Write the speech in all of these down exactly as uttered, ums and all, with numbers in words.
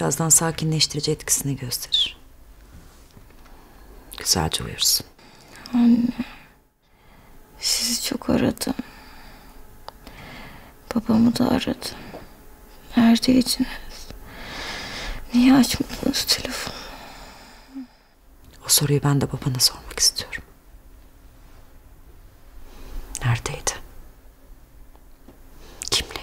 Birazdan sakinleştirici etkisini gösterir. Güzelce uyursun. Anne, sizi çok aradım. Babamı da aradım. Neredeydiniz? Niye açmadınız telefonu? O soruyu ben de babana sormak istiyorum. Neredeydi? Kimleydi?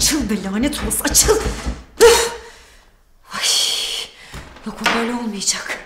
Açıl be lanet olası, açıl! Ay, yok o böyle olmayacak.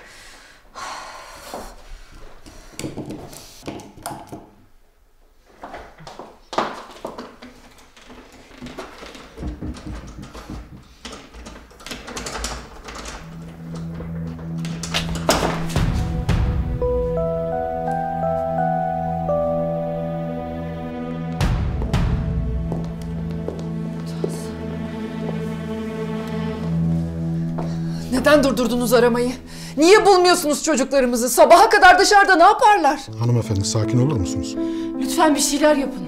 Neden durdurdunuz aramayı? Niye bulmuyorsunuz çocuklarımızı? Sabaha kadar dışarıda ne yaparlar? Hanımefendi, sakin olur musunuz? Lütfen bir şeyler yapın.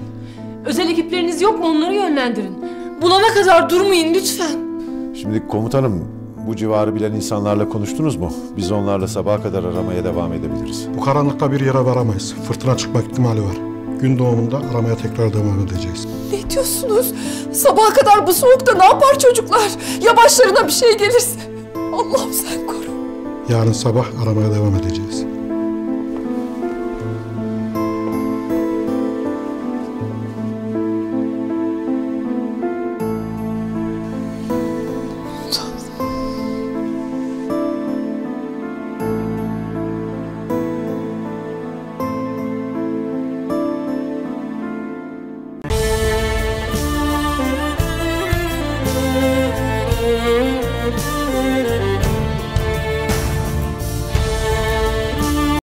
Özel ekipleriniz yok mu? Onları yönlendirin. Bulana kadar durmayın lütfen. Şimdi komutanım, bu civarı bilen insanlarla konuştunuz mu? Biz onlarla sabaha kadar aramaya devam edebiliriz. Bu karanlıkta bir yere varamayız. Fırtına çıkma ihtimali var. Gün doğumunda aramaya tekrar devam edeceğiz. Ne diyorsunuz? Sabaha kadar bu soğukta ne yapar çocuklar? Ya başlarına bir şey gelirse? Allah'ım sen koru. Yarın sabah aramaya devam edeceğiz. Müzik